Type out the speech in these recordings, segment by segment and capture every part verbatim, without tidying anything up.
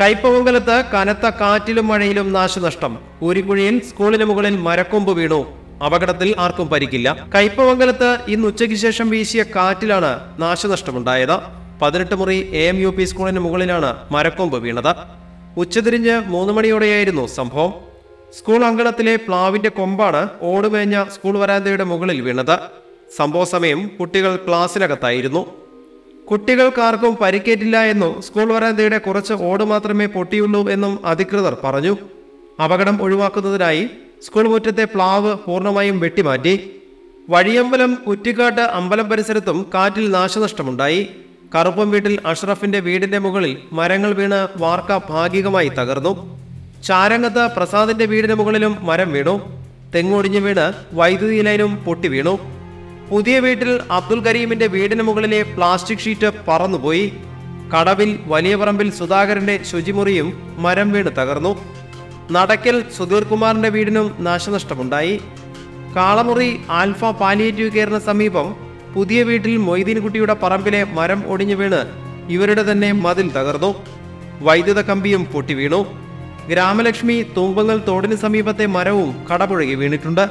കൈപ്പമംഗലത്ത് കനത്ത കാറ്റിലും മഴയിലും നാശനഷ്ടം. ഊരിക്കുഴിയിൽ സ്കൂളിന് മുകളിൽ മരക്കൊമ്പ് വീണു. അപകടത്തിൽ ആർക്കും പരിക്കില്ല. കൈപ്പമംഗലത്ത് ഇന്ന് ഉച്ചയ്ക്ക് ശേഷം വീശിയ കാറ്റിലാണ് നാശനഷ്ടമുണ്ടായത്. പതിനെട്ട് മുറി എ എം യു പി സ്കൂളിന് മുകളിലാണ് മരക്കൊമ്പ് വീണത്. ഉച്ചതിരിഞ്ഞ് മൂന്ന് മണിയോടെയായിരുന്നു സംഭവം. സ്കൂൾ അങ്കണത്തിലെ പ്ലാവിന്റെ കൊമ്പാണ് ഓടുമേഞ്ഞ സ്കൂൾ വരാന്തയുടെ മുകളിൽ വീണത്. സംഭവ സമയം കുട്ടികൾ ക്ലാസ്സിനകത്തായിരുന്നു. കുട്ടികൾക്കാർക്കും പരിക്കേറ്റില്ല എന്നും സ്കൂൾ വരാന്തയുടെ കുറച്ച് ഓട് മാത്രമേ പൊട്ടിയുള്ളൂ എന്നും അധികൃതർ പറഞ്ഞു. അപകടം ഒഴിവാക്കുന്നതിനായി സ്കൂൾ മുറ്റത്തെ പ്ലാവ് പൂർണ്ണമായും വെട്ടിമാറ്റി. വഴിയമ്പലം കുറ്റിക്കാട്ട് അമ്പലം പരിസരത്തും കാറ്റിൽ നാശനഷ്ടമുണ്ടായി. കറുപ്പം വീട്ടിൽ അഷ്റഫിന്റെ വീടിന്റെ മുകളിൽ മരങ്ങൾ വീണ് വാർക്ക ഭാഗികമായി തകർന്നു. ചാരങ്ങത്ത് പ്രസാദിന്റെ വീടിന് മുകളിലും മരം വീണു. തെങ്ങൊടിഞ്ഞു വീണ് വൈദ്യുതി ലൈനും പൊട്ടി വീണു. പുതിയ വീട്ടിൽ അബ്ദുൽ കരീമിന്റെ വീടിന് മുകളിലെ പ്ലാസ്റ്റിക് ഷീറ്റ് പറന്നുപോയി. കടവിൽ വലിയ പറമ്പിൽ സുധാകരന്റെ ശുചിമുറിയും മരം വീണ് തകർന്നു. നടക്കൽ സുധീർ കുമാറിന്റെ വീടിനും നാശനഷ്ടമുണ്ടായി. കാളമുറി ആൽഫ പാലിയേറ്റീവ് കെയറിന് സമീപം പുതിയ വീട്ടിൽ മൊയ്തീൻകുട്ടിയുടെ പറമ്പിലെ മരം ഒടിഞ്ഞു വീണ് ഇവരുടെ തന്നെ മതിൽ തകർന്നു. വൈദ്യുത കമ്പിയും പൊട്ടി വീണു. ഗ്രാമലക്ഷ്മി തൂമ്പങ്ങൽ തോടിന് സമീപത്തെ മരവും കടപുഴകി വീണിട്ടുണ്ട്.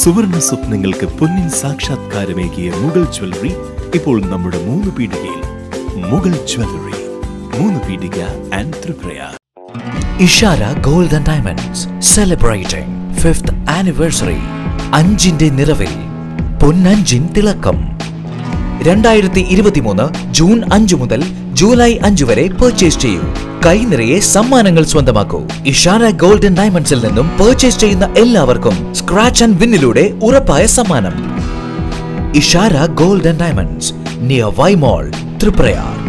സുവർണ സ്വപ്നങ്ങൾക്ക് പൊന്നിൻ സാക്ഷാത്കാരമേകിയ മുഗൾ ജ്വല്ലറി ഇപ്പോൾ നമ്മുടെ മൂന്ന് പീടികയിൽ. മുഗൾ ജ്വല്ലറി, മൂന്ന് പീടിക and Tripura. Ishara gold and diamonds celebrating fifth anniversary. അഞ്ചിന്റെ നിറവിൽ പൊന്നഞ്ചിൻ തിളക്കം. രണ്ടായിരത്തി ഇരുപത്തിമൂന്ന് ജൂൺ അഞ്ചു മുതൽ ജൂലൈ അഞ്ചു വരെ പർച്ചേസ് ചെയ്യൂ. കൈ നിറയെ സമ്മാനങ്ങൾ സ്വന്തമാക്കൂ. ഇഷാര ഗോൾഡ് ആൻഡ് ഡയമണ്ട്സിൽ നിന്നും പർച്ചേസ് ചെയ്യുന്ന എല്ലാവർക്കും സ്ക്രാച്ച് ആൻഡ് വിന്നിലൂടെ ഉറപ്പായ സമ്മാനം. Ishara gold and diamonds near Y mall, Tripura.